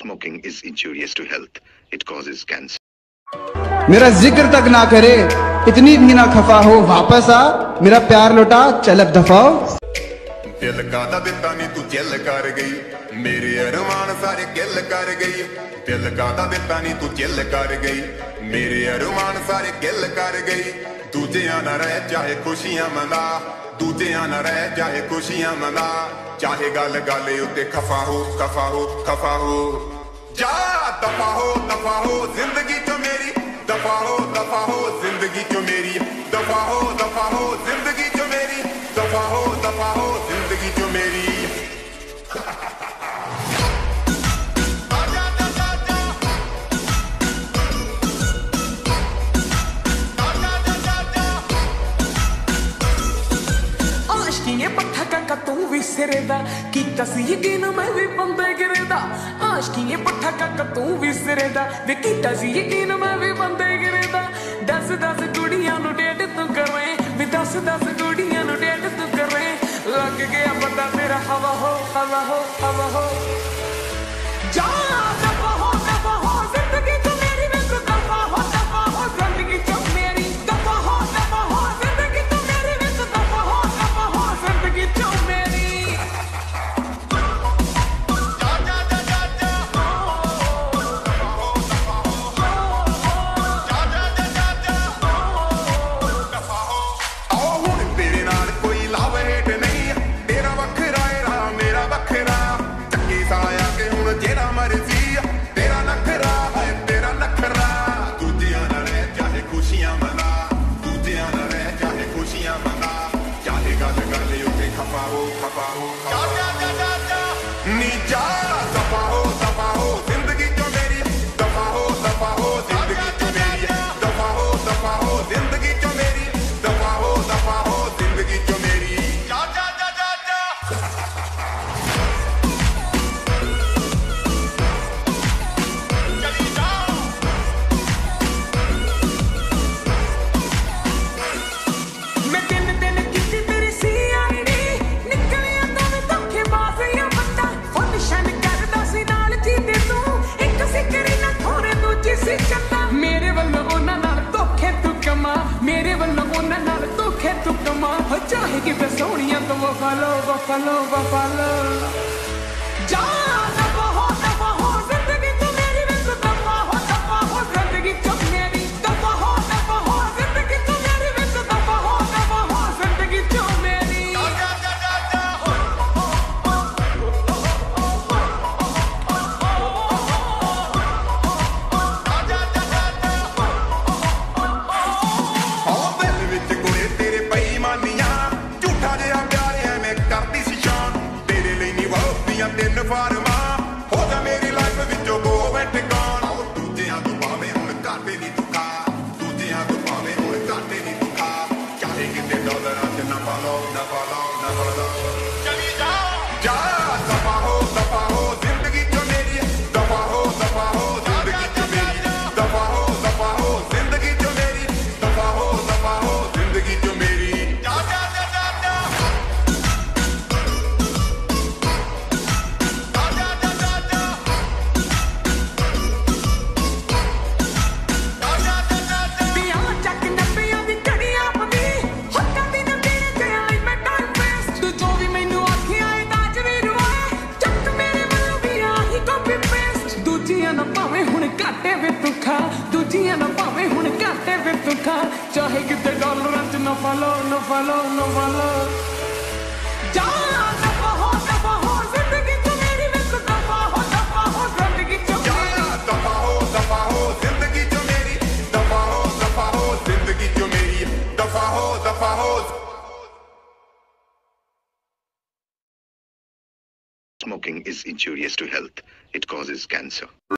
Smoking is injurious to health. It causes cancer. मेरा जिक्र तक ना करे, इतनी भी ना खफा हो, वापस आ, मेरा प्यार लौटा, चल अब दफा हो। दिल का दिता नी तू जेल कर गई, मेरे अरमान सारे गिल कर गई। दिल का दिता नी तू जेल कर गई, मेरे अरमान सारे गिल कर गई। दूजिया ना रह चाहे खुशियां मना, दूजिया ना रह चाहे खुशियां मना। चाहे गल गल उते खफा हो, खफा हो, खफा हो। जा दफा हो जिंदगी चो मेरी, दफा हो जिंदगी चो मेरी, दफा हो जिंदगी चो मेरी, दफा हो जिंदगी चो मेरी। तू भी सिरदा कीता सी यकीन मैं भी बंदे गिरदा आशकीए पट्ठा काका तू भी सिरदा वे कीता सी यकीन मैं भी बंदे गिरदा। दस दस कुड़ियां नु डेट तू करे वे दस दस कुड़ियां नु डेट तू करे। लग गया पता मेरा हवा हो हवा हो हवा हो। जा दफा हो जिंदगी चो मेरी वे तू दफा हो जिंदगी चो मेरी। चाहे कि सोनिया तो वफा लो वफा लो वफा लो। जा दफा हो जिंदगी चो मेरी वे तू दफा हो जिंदगी चो मेरी, दफा हो जिंदगी चो मेरी वे तू दफा हो जिंदगी चो मेरी। चाहे कितने डॉलर न फलो न फलो न फलो। जा दफा हो जिंदगी चो मेरी वे तू दफा हो जिंदगी चो मेरी, दफा हो जिंदगी चो मेरी, दफा हो जिंदगी चो मेरी, दफा हो। Smoking is injurious to health. It causes cancer.